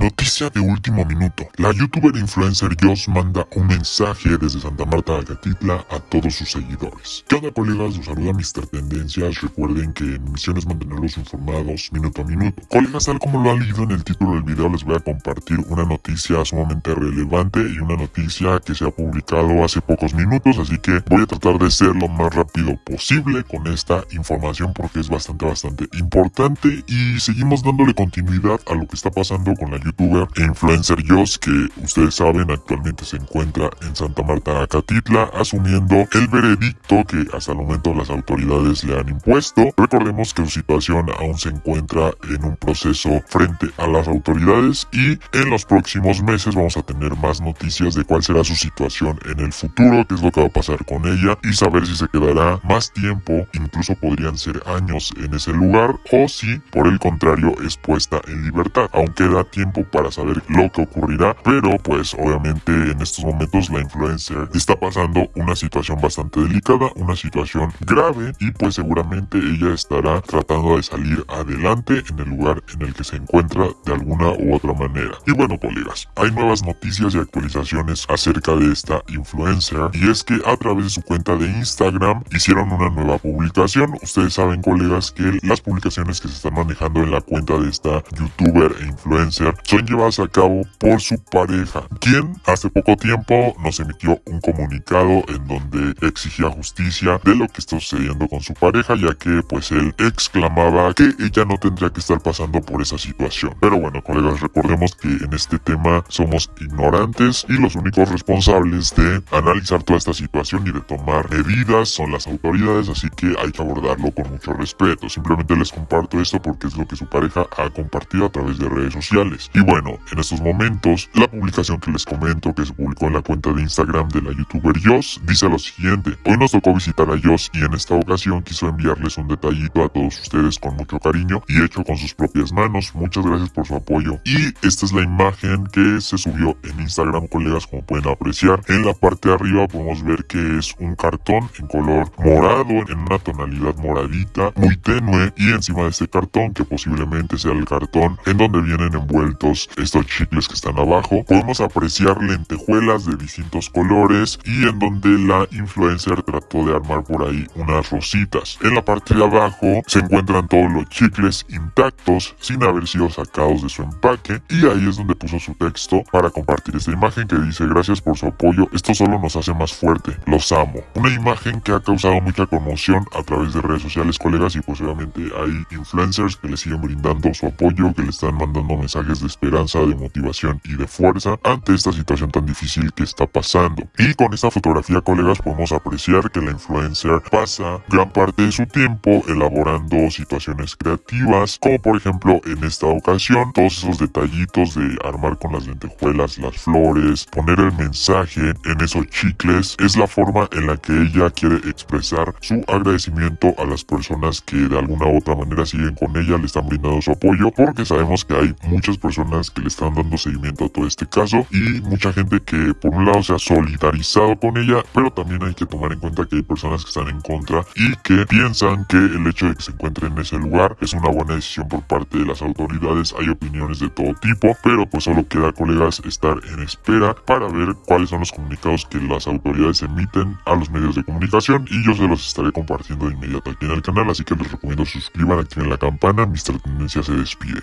Noticia de último minuto. La youtuber influencer Yoss manda un mensaje desde Santa Marta Acatitla a todos sus seguidores. ¿Qué onda, colegas? Los saluda Mr. Tendencias. Recuerden que mi misión es mantenerlos informados minuto a minuto. Colegas, tal como lo han leído en el título del video, les voy a compartir una noticia sumamente relevante y una noticia que se ha publicado hace pocos minutos, así que voy a tratar de ser lo más rápido posible con esta información porque es bastante importante y seguimos dándole continuidad a lo que está pasando con la youtuber e influencer Yoss, que ustedes saben actualmente se encuentra en Santa Marta Acatitla asumiendo el veredicto que hasta el momento las autoridades le han impuesto. Recordemos que su situación aún se encuentra en un proceso frente a las autoridades y en los próximos meses vamos a tener más noticias de cuál será su situación en el futuro, qué es lo que va a pasar con ella y saber si se quedará más tiempo, incluso podrían ser años en ese lugar, o si por el contrario es puesta en libertad. Aún queda tiempo para saber lo que ocurrirá, pero pues obviamente en estos momentos la influencer está pasando una situación bastante delicada, una situación grave, y pues seguramente ella estará tratando de salir adelante en el lugar en el que se encuentra de alguna u otra manera. Y bueno, colegas, hay nuevas noticias y actualizaciones acerca de esta influencer, y es que a través de su cuenta de Instagram hicieron una nueva publicación. Ustedes saben, colegas, que las publicaciones que se están manejando en la cuenta de esta youtuber e influencer son llevadas a cabo por su pareja, quien hace poco tiempo nos emitió un comunicado en donde exigía justicia de lo que está sucediendo con su pareja, ya que pues él exclamaba que ella no tendría que estar pasando por esa situación. Pero bueno, colegas, recordemos que en este tema somos ignorantes y los únicos responsables de analizar toda esta situación y de tomar medidas son las autoridades, así que hay que abordarlo con mucho respeto. Simplemente les comparto esto porque es lo que su pareja ha compartido a través de redes sociales. Y bueno, en estos momentos la publicación que les comento que se publicó en la cuenta de Instagram de la youtuber Yoss dice lo siguiente: hoy nos tocó visitar a Yoss y en esta ocasión quiso enviarles un detallito a todos ustedes con mucho cariño y hecho con sus propias manos. Muchas gracias por su apoyo. Y esta es la imagen que se subió en Instagram, colegas, como pueden apreciar. En la parte de arriba podemos ver que es un cartón en color morado, en una tonalidad moradita muy tenue, y encima de este cartón, que posiblemente sea el cartón en donde vienen envueltos estos chicles que están abajo, podemos apreciar lentejuelas de distintos colores y en donde la influencer trató de armar por ahí unas rositas. En la parte de abajo se encuentran todos los chicles intactos sin haber sido sacados de su empaque, y ahí es donde puso su texto para compartir esta imagen que dice: gracias por su apoyo, esto solo nos hace más fuerte, los amo. Una imagen que ha causado mucha conmoción a través de redes sociales, colegas, y pues obviamente hay influencers que le siguen brindando su apoyo, que le están mandando mensajes de esperanza, de motivación y de fuerza ante esta situación tan difícil que está pasando. Y con esta fotografía, colegas, podemos apreciar que la influencer pasa gran parte de su tiempo elaborando situaciones creativas, como por ejemplo en esta ocasión todos esos detallitos de armar con las lentejuelas, las flores, poner el mensaje en esos chicles. Es la forma en la que ella quiere expresar su agradecimiento a las personas que de alguna u otra manera siguen con ella, le están brindando su apoyo, porque sabemos que hay muchas personas que le están dando seguimiento a todo este caso y mucha gente que por un lado se ha solidarizado con ella, pero también hay que tomar en cuenta que hay personas que están en contra y que piensan que el hecho de que se encuentre en ese lugar es una buena decisión por parte de las autoridades. Hay opiniones de todo tipo, pero pues solo queda, colegas, estar en espera para ver cuáles son los comunicados que las autoridades emiten a los medios de comunicación, y yo se los estaré compartiendo de inmediato aquí en el canal, así que les recomiendo suscriban, activen la campana. Mr. Tendencias se despide.